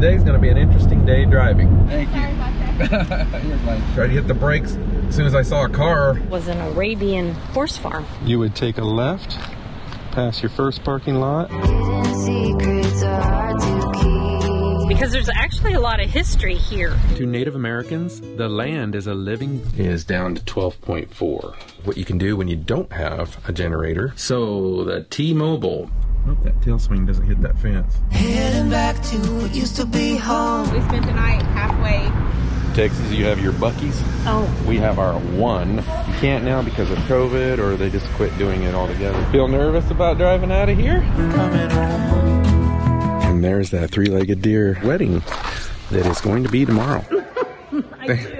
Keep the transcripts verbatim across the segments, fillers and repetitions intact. today's going to be an interesting day driving. Thank Sorry you. About that. You're fine. Tried to hit the brakes as soon as I saw a car. It was an Arabian horse farm. You would take a left, past your first parking lot. Hidden secrets are hard to keep. Because there's actually a lot of history here. To Native Americans, the land is a living... It is down to twelve point four. What you can do when you don't have a generator. So the T-Mobile. I hope that tail swing doesn't hit that fence. Heading back to what used to be home. We spent the night halfway. Texas, you have your Buc-ee's. Oh. We have our one. You can't now because of COVID, or they just quit doing it altogether. Feel nervous about driving out of here? Coming home. And there's that three-legged deer wedding that is going to be tomorrow. I do.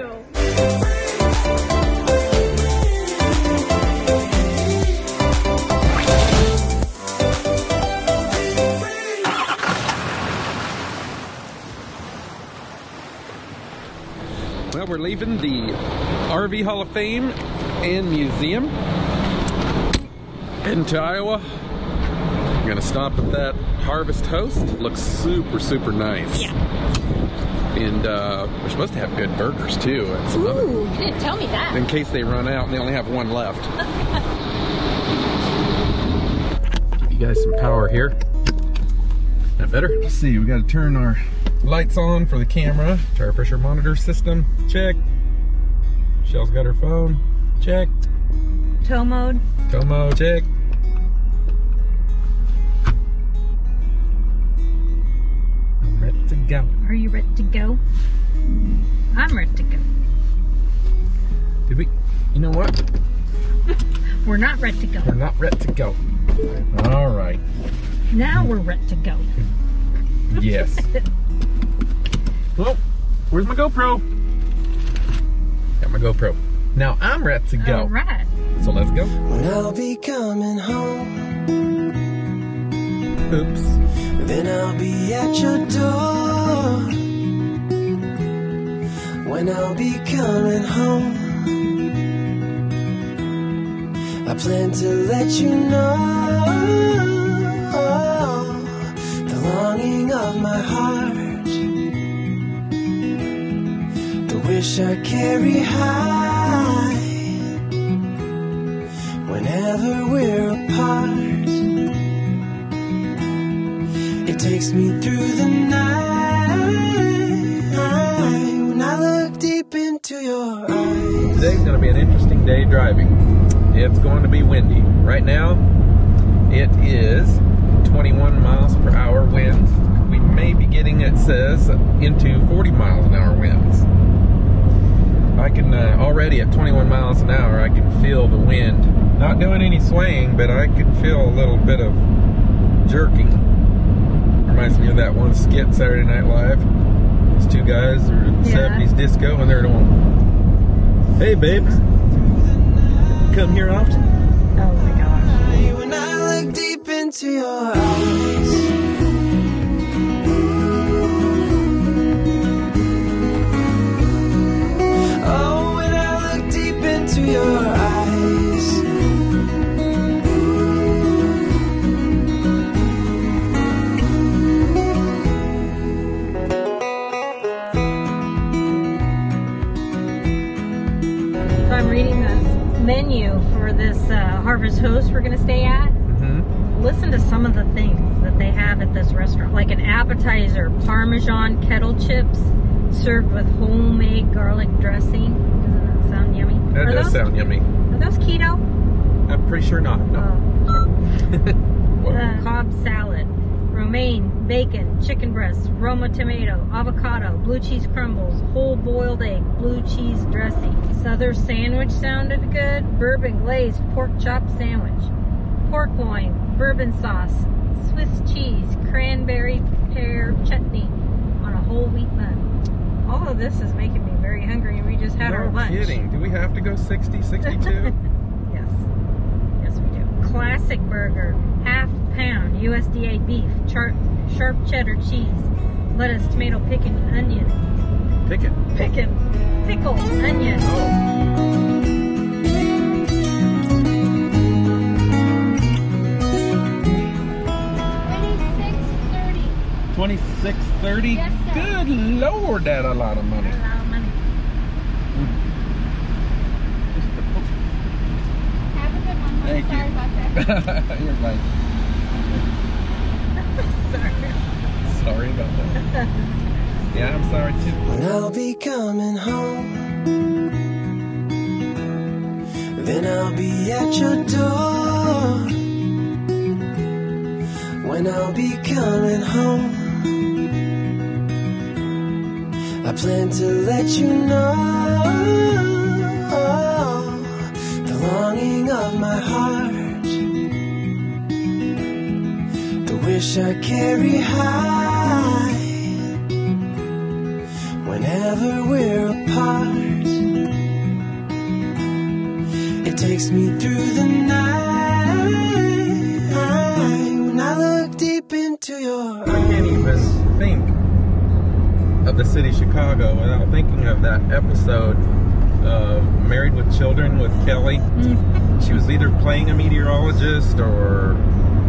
Well, we're leaving the R V Hall of Fame and Museum into Iowa. We're gonna stop at that Harvest Host. Looks super, super nice. Yeah. And uh, we're supposed to have good burgers too. Ooh, you didn't tell me that. In case they run out and they only have one left. Give you guys some power here. Is that better? Let's see, we gotta turn our lights on for the camera. Tire pressure monitor system, check. Michelle's got her phone, check. Tow mode. Tow mode, check. To go. Are you ready to go? I'm ready to go. Did we? You know what? We're not ready to go. We're not ready to go. All right. Now we're ready to go. Yes. Well, where's my GoPro? Got my GoPro. Now I'm ready to go. All right. So let's go. I'll be coming home. Oops. Then I'll be at your door. When I'll be coming home, I plan to let you know the longing of my heart, the wish I carry high whenever we're apart. It takes me through the night when I look deep into your eyes. Today's going to be an interesting day driving. It's going to be windy. Right now, it is twenty-one miles per hour winds. We may be getting, it says, into forty miles an hour winds. I can uh, already at twenty-one miles an hour, I can feel the wind. Not doing any swaying, but I can feel a little bit of jerking. Reminds me of that one skit, Saturday Night Live. These two guys are in the yeah. seventies disco and they're going, "Hey babes, come here often." Oh my gosh. When I look deep into your eyes. Oh, when I look deep into your eyes. Menu for this uh, Harvest Host we're gonna stay at. Mm-hmm. Listen to some of the things that they have at this restaurant, like an appetizer, Parmesan kettle chips served with homemade garlic dressing. Doesn't that sound yummy? That are does those, sound yummy. Are those keto? I'm pretty sure not. No. Uh, Cobb salad, romaine, bacon, chicken breast, Roma tomato, avocado, blue cheese crumbles, whole boiled egg, blue cheese dressing. Southern sandwich sounded good. Bourbon glazed pork chop sandwich. Pork loin, bourbon sauce, Swiss cheese, cranberry pear chutney on a whole wheat bun. All of this is making me very hungry, and we just had no our lunch. Kidding. Do we have to go sixty, sixty-two? Yes. Yes, we do. Classic burger, half pound, U S D A beef, char sharp cheddar cheese, lettuce, tomato, pickin', onion. Pickin'? Pickin'. Pickle, onion. Oh. twenty-six thirty. twenty-six thirty? Yes, sir. Good Lord, that's a lot of money. A lot of money. Have a good one. Thank Sorry you. about that. You're fine. Sorry. Sorry about that. Yeah, I'm sorry too. I'll be coming home. Then I'll be at your door. When I'll be coming home, I plan to let you know the longing of my heart, the wish I carry high whenever we're apart. It takes me through the night when I look deep into your eyes. I can't even think of the city of Chicago without thinking of that episode of Married with Children with Kelly. Mm-hmm. She was either playing a meteorologist or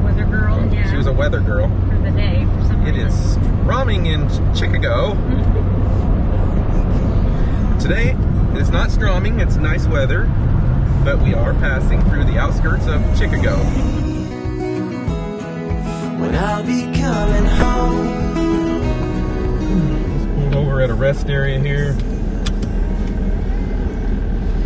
weather girl. Well, yeah. She was a weather girl for the day. For some reason. It is strumming in Chicago today. It's not strumming. It's nice weather. But we are passing through the outskirts of Chicago. When I'll be coming home. Pulled over at a rest area here.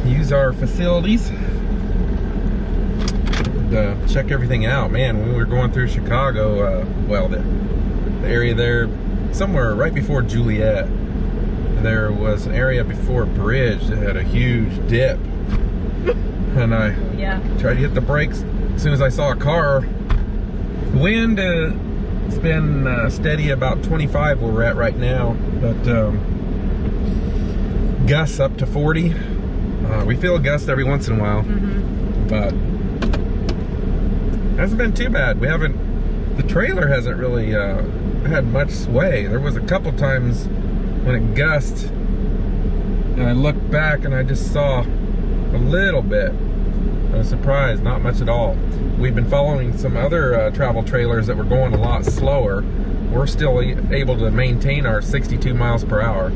Use our facilities. Uh, check everything out, man. We were going through Chicago. Uh, well, the, the area there, somewhere right before Juliet, there was an area before a bridge that had a huge dip. And I yeah. tried to hit the brakes as soon as I saw a car. The wind uh, has been uh, steady about twenty-five where we're at right now, but um, gusts up to forty. Uh, we feel a gust every once in a while, mm-hmm. but it hasn't been too bad. We haven't, the trailer hasn't really uh, had much sway. There was a couple times when it gusted, and I looked back and I just saw a little bit. I was surprised, not much at all. We've been following some other uh, travel trailers that were going a lot slower. We're still able to maintain our sixty-two miles per hour.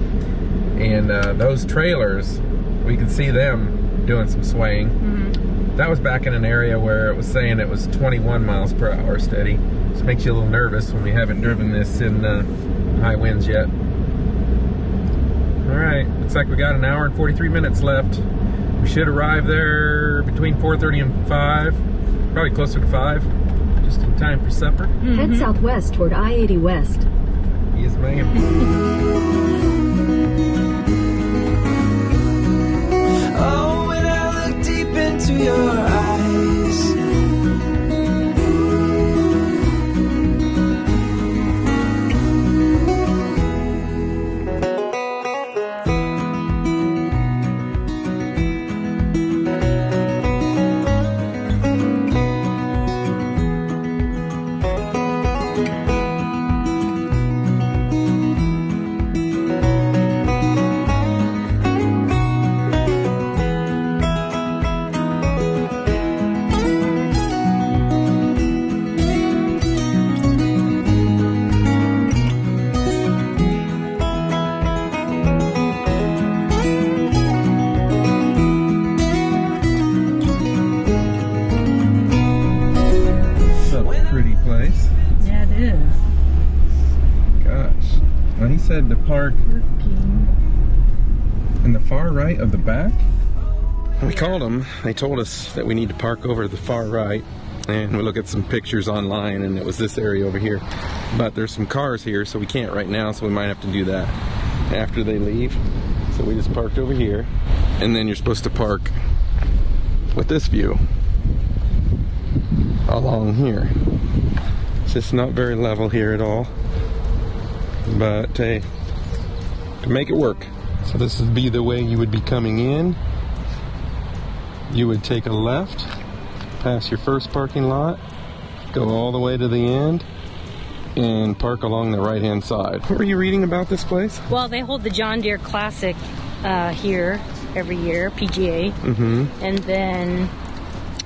And uh, those trailers, we could see them doing some swaying. Mm-hmm. That was back in an area where it was saying it was twenty-one miles per hour steady. Just makes you a little nervous when we haven't driven this in uh, high winds yet. All right, looks like we got an hour and forty-three minutes left. We should arrive there between four thirty and five, probably closer to five, just in time for supper. Mm-hmm. Head southwest toward I eighty West. Yes, ma'am. Oh, when I look deep into your eyes, the park in the far right of the back. We called them. They told us that we need to park over to the far right, and we look at some pictures online, and it was this area over here. But there's some cars here, so we can't right now, so we might have to do that after they leave. So we just parked over here, and then you're supposed to park with this view along here. It's just not very level here at all. But hey, to make it work. So this would be the way you would be coming in. You would take a left, pass your first parking lot, go all the way to the end, and park along the right-hand side. What were you reading about this place? Well, they hold the John Deere Classic uh, here every year, P G A. Mm-hmm. And then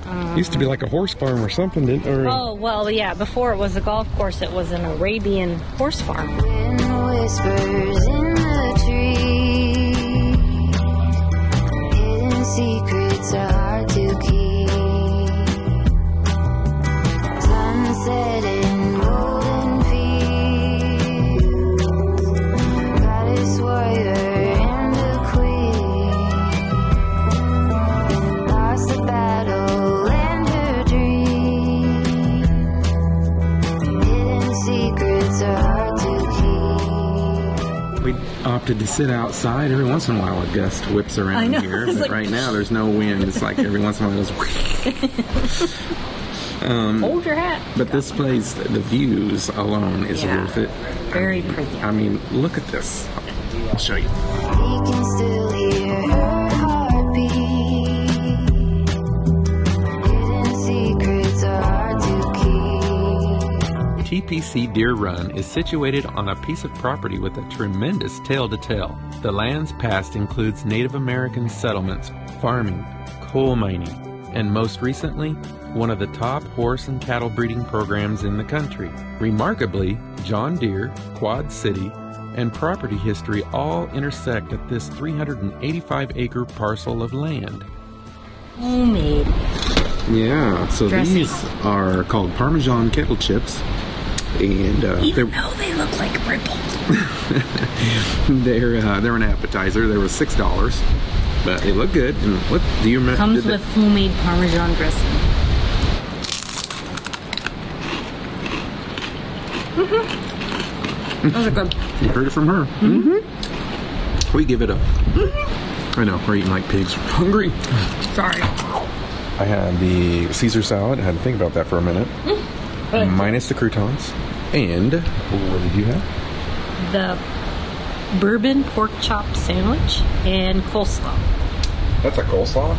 Um, used to be like a horse farm or something, didn't it? Oh, well, yeah. Before it was a golf course, it was an Arabian horse farm. Wind whispers in the tree. Hidden secrets are hard to keep. Sunset in golden fields. Goddess warrior. We opted to sit outside. Every once in a while a gust whips around here, but like, right now there's no wind. It's like every once in a while it goes. um, Hold your hat. But this place, the views alone is yeah, worth it. Very pretty. I mean, look at this. I'll show you. We can still hear her heartbeat. Hidden secrets are hard to keep. T P C Deer Run is situated on a piece of property with a tremendous tale to tell. The lands past includes Native American settlements, farming, coal mining, and most recently, one of the top horse and cattle breeding programs in the country. Remarkably, John Deere, Quad City, and property history all intersect at this three hundred eighty-five acre parcel of land. Homemade. Yeah, so dressing. These are called Parmesan kettle chips. And, uh, even though they look like ripples. they're uh, they're an appetizer. They were six dollars, but they look good. And what do you remember? Comes with homemade Parmesan dressing. Mm-hmm. Those are good. You heard it from her. Mm-hmm. We give it up. Mm-hmm. I know we're eating like pigs. We're hungry. Sorry. I had the Caesar salad. I had to think about that for a minute. Mm. Minus the croutons. And what did you have? The bourbon pork chop sandwich and coleslaw. That's a coleslaw?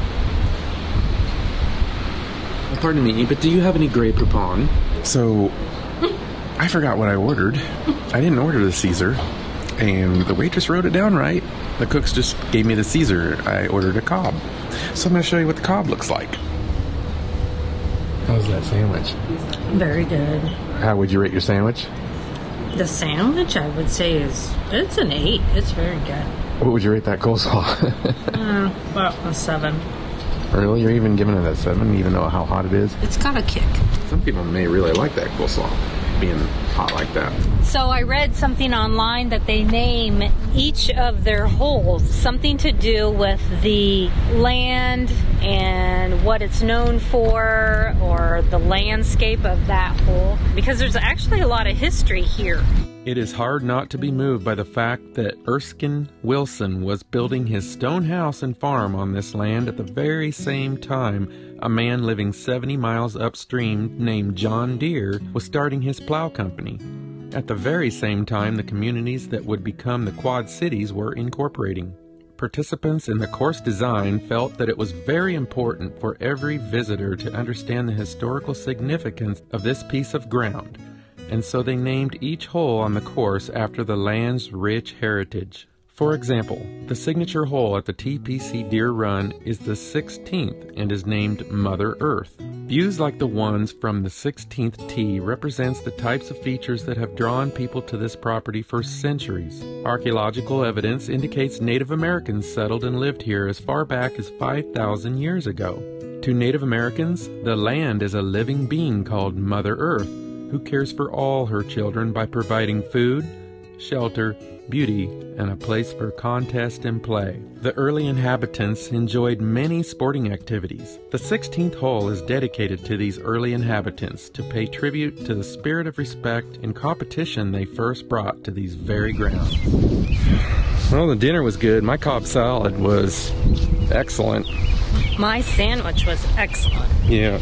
Pardon me, but do you have any Grey Poupon? So, I forgot what I ordered. I didn't order the Caesar. And the waitress wrote it down right. The cooks just gave me the Caesar. I ordered a cob. So I'm going to show you what the cob looks like. How's that sandwich? Very good. How would you rate your sandwich? The sandwich, I would say, is it's an eight. It's very good. What would you rate that coleslaw? uh, about a seven. Really? You're even giving it a seven, even though how hot it is? It's got a kick. Some people may really like that coleslaw, being hot like that. So I read something online that they name each of their holes something to do with the land and what it's known for, or the landscape of that hole, because there's actually a lot of history here. It is hard not to be moved by the fact that Erskine Wilson was building his stone house and farm on this land at the very same time a man living seventy miles upstream named John Deere was starting his plow company. At the very same time, the communities that would become the Quad Cities were incorporating. Participants in the course design felt that it was very important for every visitor to understand the historical significance of this piece of ground, and so they named each hole on the course after the land's rich heritage. For example, the signature hole at the T P C Deer Run is the sixteenth and is named Mother Earth. Views like the ones from the sixteenth tee represents the types of features that have drawn people to this property for centuries. Archaeological evidence indicates Native Americans settled and lived here as far back as five thousand years ago. To Native Americans, the land is a living being called Mother Earth, who cares for all her children by providing food, shelter, beauty, and a place for contest and play. The early inhabitants enjoyed many sporting activities. The sixteenth hole is dedicated to these early inhabitants to pay tribute to the spirit of respect and competition they first brought to these very grounds. Well, the dinner was good. My cob salad was excellent. My sandwich was excellent. Yeah.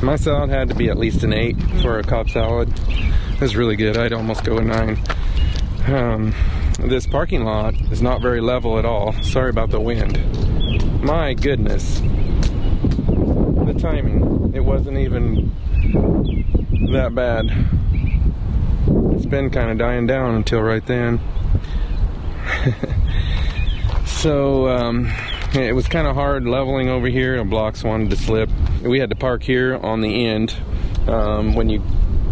My salad had to be at least an eight for a cob salad. It was really good. I'd almost go a nine. Um, this parking lot is not very level at all. Sorry about the wind. My goodness. The timing. It wasn't even that bad. It's been kind of dying down until right then. So, um, It was kind of hard leveling over here, and blocks wanted to slip. We had to park here on the end um, when you,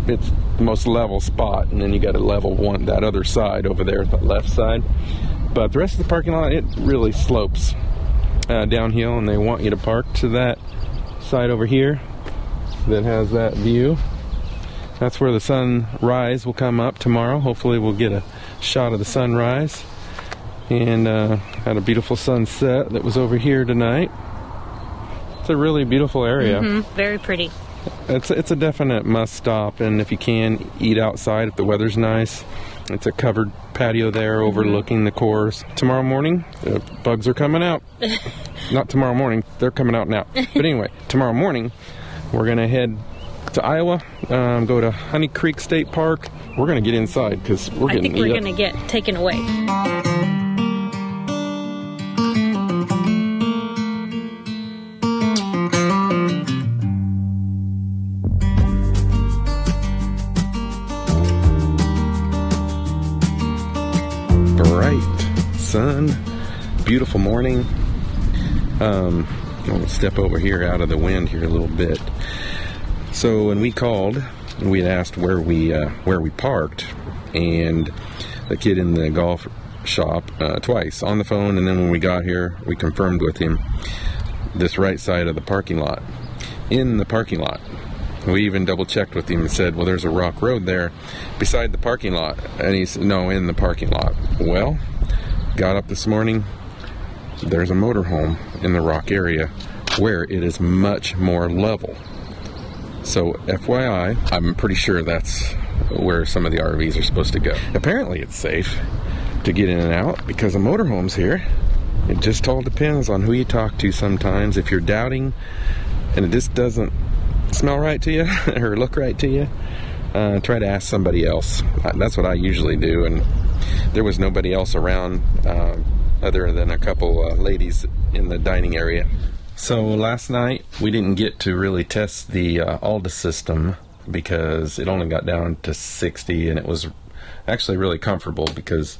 it's the most level spot, and then you got to level one, that other side over there, the left side. But the rest of the parking lot, it really slopes uh, downhill, and they want you to park to that side over here that has that view. That's where the sunrise will come up tomorrow. Hopefully we'll get a shot of the sunrise. And uh, had a beautiful sunset that was over here tonight. It's a really beautiful area. Mm-hmm. Very pretty. It's, it's a definite must stop, and if you can, eat outside if the weather's nice. It's a covered patio there overlooking mm-hmm. the course. Tomorrow morning, the bugs are coming out. Not tomorrow morning, they're coming out now. But anyway, tomorrow morning, we're going to head to Iowa, um, go to Honey Creek State Park. We're going to get inside because we're getting I think we're going to get taken away. Sun, beautiful morning. Um, I'm gonna step over here out of the wind here a little bit. So when we called, we had asked where we uh, where we parked, and the kid in the golf shop uh, twice on the phone, and then when we got here, we confirmed with him this right side of the parking lot. In the parking lot, we even double checked with him and said, "Well, there's a rock road there beside the parking lot," and he said, "No, in the parking lot." Well. Got up this morning, there's a motorhome in the rock area where it is much more level. So F Y I, I'm pretty sure that's where some of the R Vs are supposed to go. Apparently it's safe to get in and out because of motorhomes here. It just all depends on who you talk to sometimes. If you're doubting and it just doesn't smell right to you or look right to you, uh, try to ask somebody else. That's what I usually do, and there was nobody else around uh, other than a couple uh, ladies in the dining area. So last night we didn't get to really test the uh, Alda system because it only got down to sixty, and it was actually really comfortable because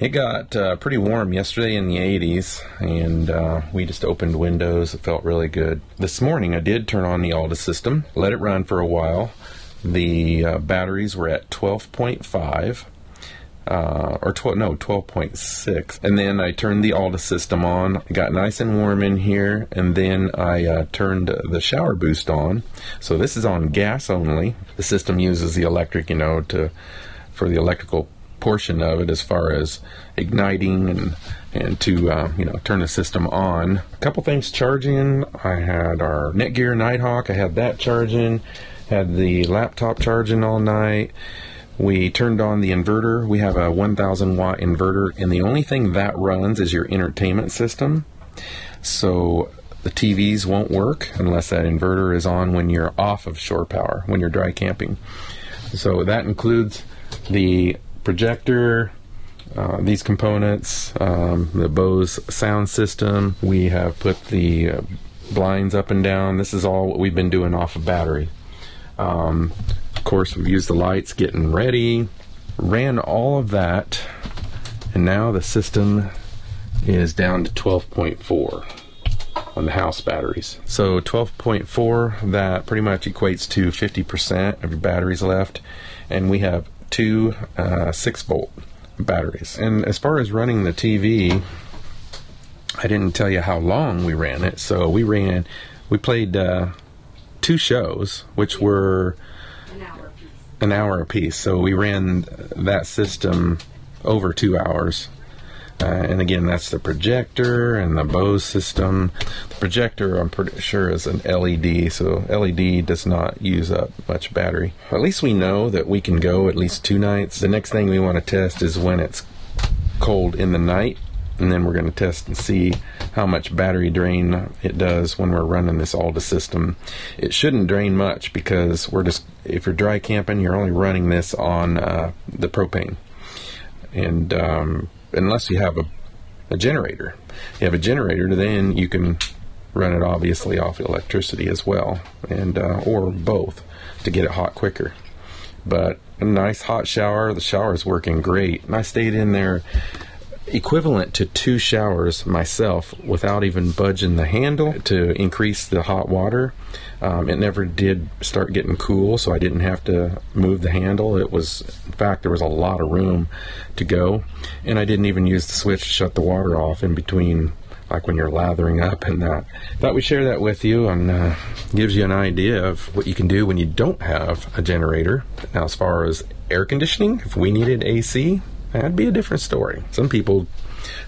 it got uh, pretty warm yesterday in the eighties, and uh, we just opened windows. It felt really good. This morning I did turn on the Alda system, let it run for a while. The uh, batteries were at twelve point five. Uh, or twelve, no, twelve point six, and then I turned the Alda system on. It got nice and warm in here, and then I uh, turned the shower boost on. So this is on gas only. The system uses the electric, you know, to for the electrical portion of it as far as igniting and and to uh, you know, turn the system on. A couple things charging. I had our Netgear Nighthawk. I had that charging. Had the laptop charging all night. We turned on the inverter. We have a one thousand watt inverter, and the only thing that runs is your entertainment system. So the T Vs won't work unless that inverter is on when you're off of shore power, when you're dry camping. So that includes the projector, uh, these components, um, the Bose sound system. We have put the uh, blinds up and down. This is all what we've been doing off of battery. Um, course, we've used the lights getting ready, ran all of that, and now the system is down to twelve point four on the house batteries. So twelve point four, that pretty much equates to fifty percent of your batteries left, and we have two uh, six volt batteries. And as far as running the T V, I didn't tell you how long we ran it. So we ran, we played uh, two shows, which were an hour apiece. So we ran that system over two hours. Uh, and again, that's the projector and the Bose system. The projector, I'm pretty sure, is an L E D. So L E D does not use up much battery. At least we know that we can go at least two nights. The next thing we want to test is when it's cold in the night. And then we're going to test and see how much battery drain it does when we're running this Alda system. It shouldn't drain much because we're just, if you're dry camping, you're only running this on uh, the propane. And um, unless you have a, a generator, if you have a generator, then you can run it obviously off electricity as well, and uh, or both to get it hot quicker. But a nice hot shower. The shower is working great, and I stayed in there equivalent to two showers myself without even budging the handle to increase the hot water. Um, it never did start getting cool, so I didn't have to move the handle. It was, in fact, there was a lot of room to go, and I didn't even use the switch to shut the water off in between, like when you're lathering up and that. Thought we'd share that with you, and uh, gives you an idea of what you can do when you don't have a generator. Now, as far as air conditioning, if we needed A C, that'd be a different story. Some people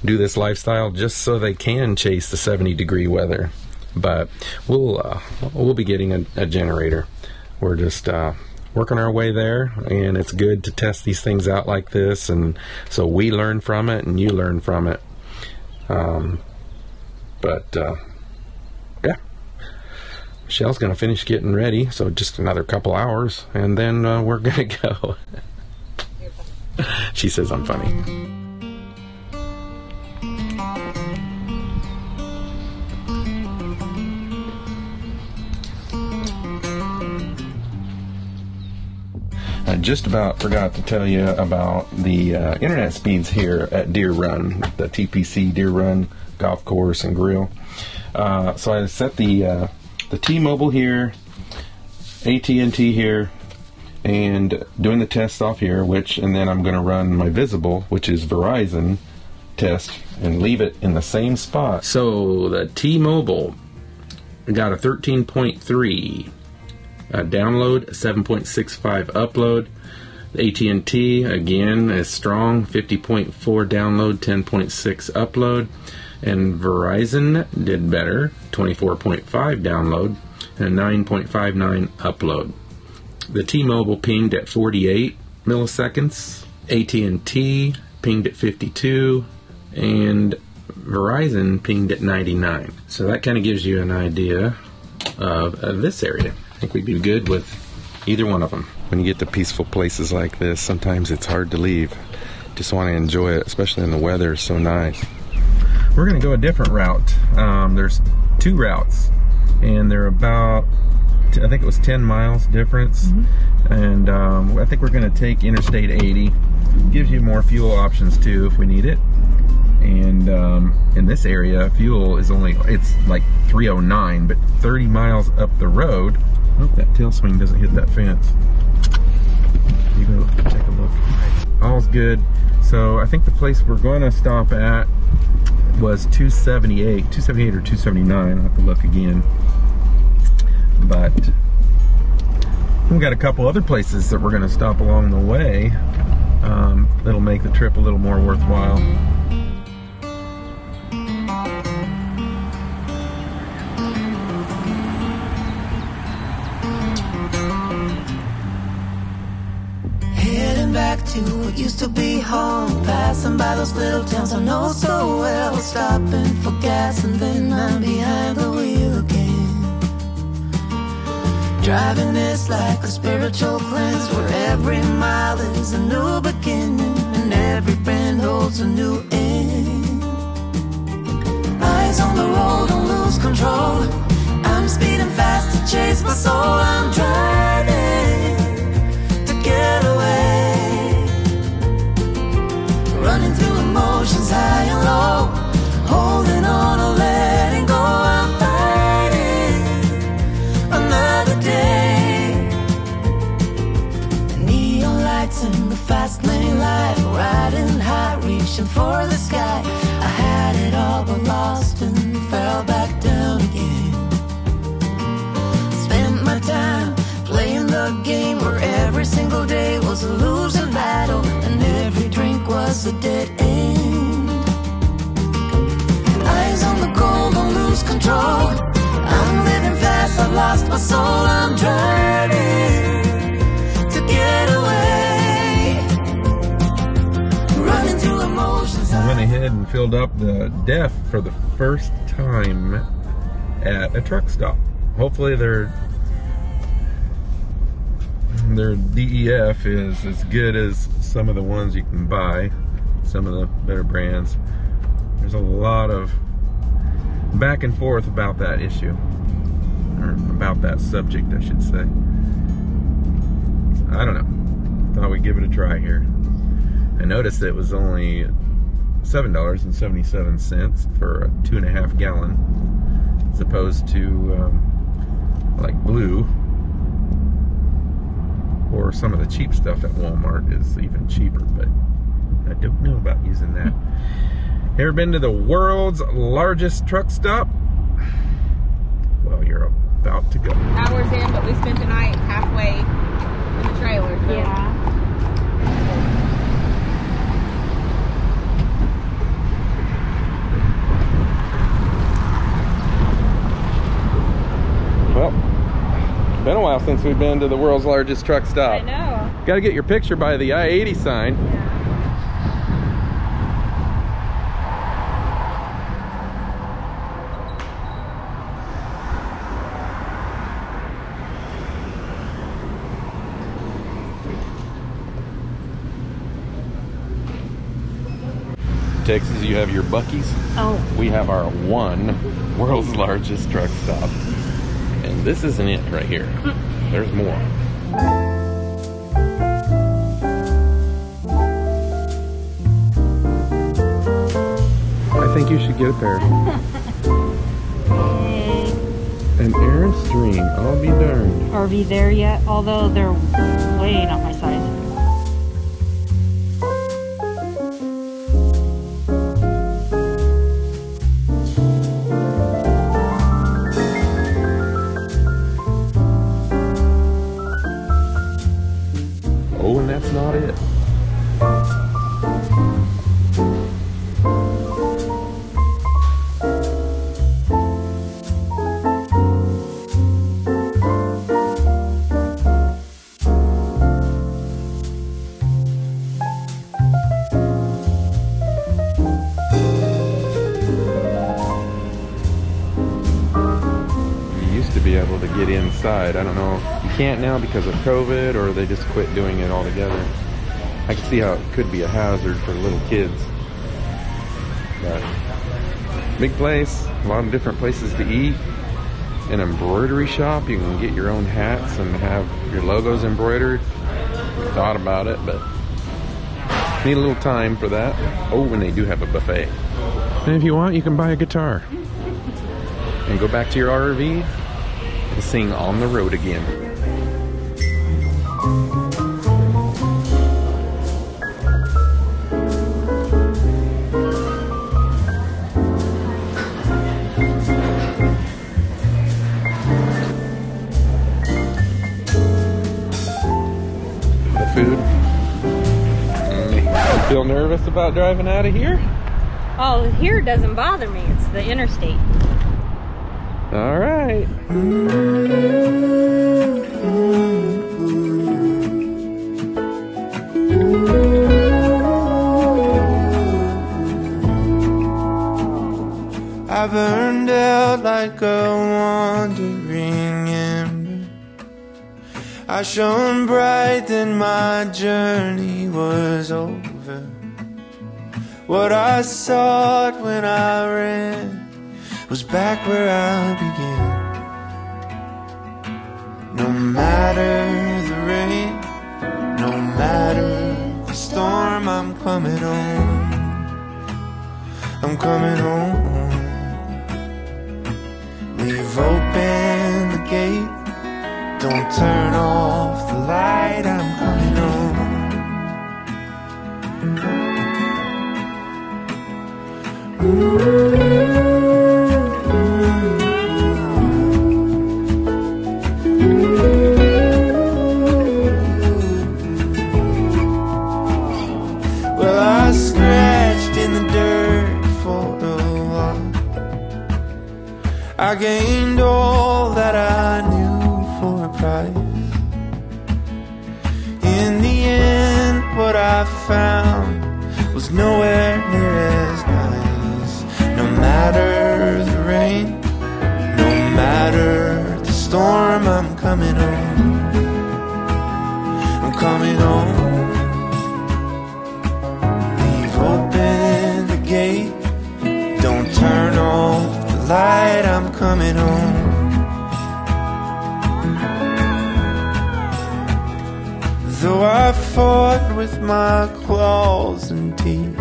do this lifestyle just so they can chase the seventy degree weather, but we'll uh, we'll be getting a, a generator. We're just uh, working our way there, and it's good to test these things out like this, and so we learn from it and you learn from it. Um, but uh, yeah, Michelle's gonna finish getting ready, so just another couple hours and then uh, we're gonna go. She says I'm funny. I just about forgot to tell you about the uh, internet speeds here at Deer Run, the T P C Deer Run golf course and grill. Uh, so I set the uh, the T-Mobile here, A T and T here, and doing the tests off here, which, and then I'm going to run my visible, which is Verizon test, and leave it in the same spot. So the T-Mobile got a thirteen point three, a download, seven point six five upload. The A T and T again is strong, fifty point four download, ten point six upload, and Verizon did better, twenty-four point five download and a nine point five nine upload. The T-Mobile pinged at forty-eight milliseconds, A T and T pinged at fifty-two, and Verizon pinged at ninety-nine. So that kind of gives you an idea of, of this area. I think we'd be good with either one of them. When you get to peaceful places like this, sometimes it's hard to leave. Just want to enjoy it, especially when the weather is so nice. We're going to go a different route. Um, there's two routes, and they're about, I think it was ten miles difference. Mm-hmm. And um, I think we're going to take Interstate eighty. Gives you more fuel options too if we need it. And um, in this area, fuel is only, it's like three oh nine, but thirty miles up the road. I hope that tail swing doesn't hit that fence. You go take a look. All's good. So I think the place we're going to stop at was two seventy-eight, two seventy-eight or two seventy-nine. I'll have to look again. But we've got a couple other places that we're going to stop along the way um, that'll make the trip a little more worthwhile. Heading back to what used to be home, passing by those little towns I know so well, stopping for gas and then I'm behind the wheel again. Driving is like a spiritual cleanse where every mile is a new beginning and every bend holds a new end. Eyes on the road, don't lose control. I'm speeding fast to chase my soul. I'm driving to get away. Running through emotions high and low, holding on or letting go. I'm in the fast lane life, riding high, reaching for the sky. I had it all but lost and fell back down again. Spent my time playing the game where every single day was a losing battle and every drink was a dead end. Eyes on the goal, don't lose control. I'm living fast, I've lost my soul. I'm driving to get away. I went ahead and filled up the D E F for the first time at a truck stop. Hopefully their their D E F is as good as some of the ones you can buy, some of the better brands. There's a lot of back and forth about that issue, or about that subject, I should say. I don't know. Thought we'd give it a try here. I noticed it was only seven dollars and seventy-seven cents for a two and a half gallon, as opposed to um, like Blue, or some of the cheap stuff at Walmart is even cheaper, but I don't know about using that. Ever been to the world's largest truck stop? Well, you're about to go. Hours in, but we spent the night halfway in the trailer. So. Yeah. Well, been a while since we've been to the world's largest truck stop. I know. Got to get your picture by the I eighty sign. Yeah. Texas, you have your Buc-ee's. Oh. We have our one world's largest truck stop. And this isn't it right here. There's more. I think you should get it there. An Airstream, I'll be darned. Are we there yet? Although they're way not my size. Inside. I don't know. You can't now because of COVID, or they just quit doing it altogether. I can see how it could be a hazard for little kids. But big place, a lot of different places to eat. An embroidery shop. You can get your own hats and have your logos embroidered. I thought about it, but need a little time for that. Oh, and they do have a buffet. And if you want, you can buy a guitar and go back to your R V. Sing on the road again. The food. Mm. Feel nervous about driving out of here? Oh, here doesn't bother me. It's the interstate. All right. I burned out like a wandering ember. I shone bright, then my journey was over. What I sought when I ran was back where I began. No matter the rain, no matter the storm, I'm coming home. I'm coming home. Leave open the gate, don't turn off the light, I'm coming home. Ooh. I gained all that I knew for a price. In the end, what I found was nowhere near as nice. No matter the rain, no matter the storm, I'm coming home. I'm coming home. Leave open the gate, don't turn off light, I'm coming home. Though I fought with my claws and teeth,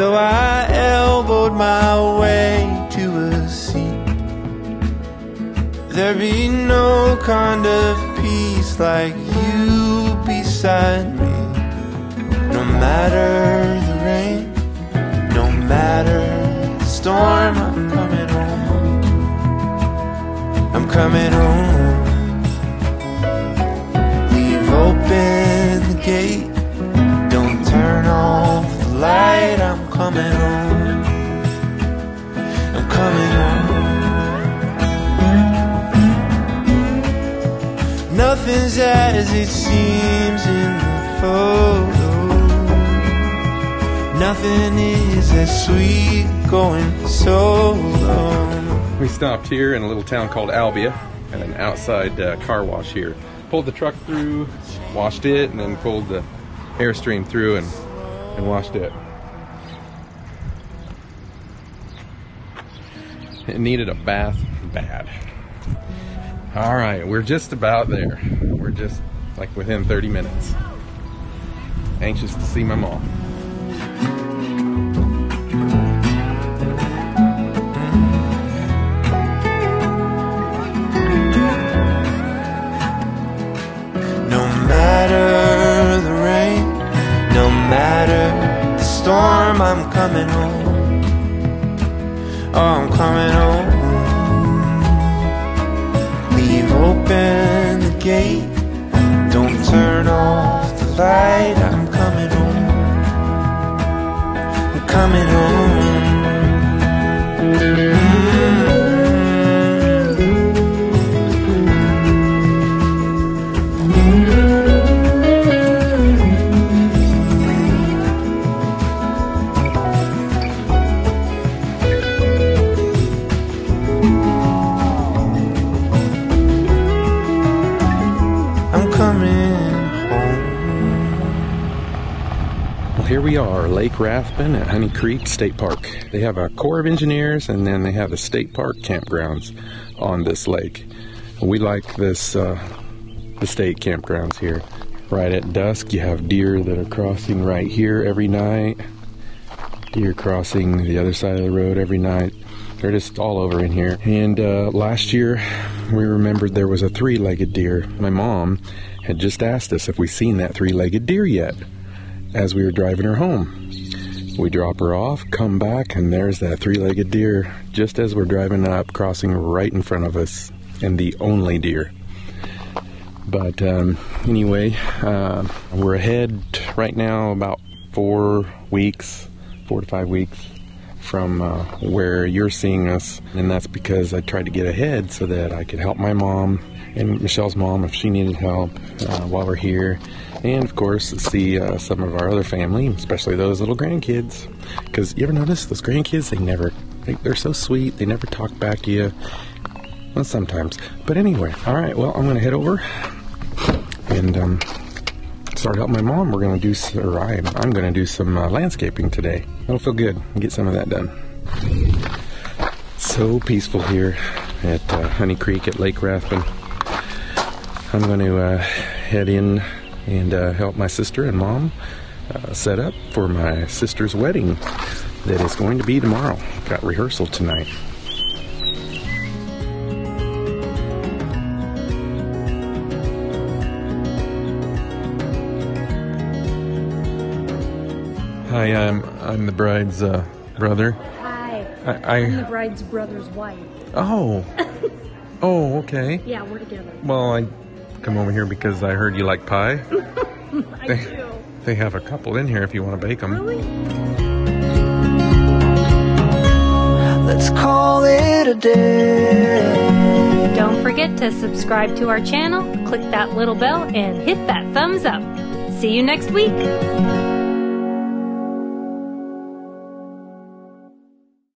So I elbowed my way to a seat. There'd be no kind of peace like you beside me. No matter the rain, no matter the storm, I'm coming home. I'm coming home. Leave open the gate, don't turn off the light. I'm coming home. I'm coming home. Nothing's as it seems in the photo. Nothing is as sweet going so long. We stopped here in a little town called Albia at an outside uh, car wash here. Pulled the truck through, washed it, and then pulled the Airstream through and, and washed it. It needed a bath bad. All right, we're just about there. We're just like within thirty minutes. Anxious to see my mom. I'm coming home. Oh, I'm coming home. Leave open the gate, don't turn off the light. I'm coming home. I'm coming home. Mm-hmm. Here we are, Lake Rathbun at Honey Creek State Park. They have a Corps of Engineers, and then they have the state park campgrounds on this lake. We like this, uh, the state campgrounds here. Right at dusk, you have deer that are crossing right here every night. Deer crossing the other side of the road every night. They're just all over in here. And uh, last year, we remembered there was a three-legged deer. My mom had just asked us if we'd seen that three-legged deer yet. As we were driving her home, we drop her off, come back, and there's that three-legged deer just as we're driving up, crossing right in front of us, and the only deer. But um, anyway, uh, we're ahead right now about four weeks, four to five weeks from uh, where you're seeing us, and that's because I tried to get ahead so that I could help my mom and Michelle's mom if she needed help uh, while we're here, and of course see uh, some of our other family, especially those little grandkids, because you ever notice those grandkids, they never they, they're so sweet, they never talk back to you. Well, sometimes, but anyway. All right, well, I'm gonna head over and um, start helping my mom. We're gonna do or I'm, I'm gonna do some uh, landscaping today. That'll feel good, get some of that done. So peaceful here at uh, Honey Creek at Lake Rathbun. I'm going to uh, head in and uh, help my sister and mom uh, set up for my sister's wedding that is going to be tomorrow. Got rehearsal tonight. Hi, I'm I'm the bride's uh, brother. Hi. I, I, I'm the bride's brother's wife. Oh. Oh, okay. Yeah, we're together. Well, I come over here because I heard you like pie. I they, do. They have a couple in here if you want to bake them. Really? Let's call it a day. Don't forget to subscribe to our channel, click that little bell, and hit that thumbs up. See you next week.